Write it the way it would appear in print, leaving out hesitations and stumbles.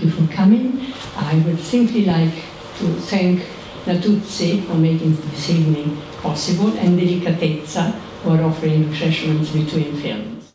thank you for coming. I would simply like to thank Natuzzi for making this evening possible and Delicatezza for offering refreshments between films.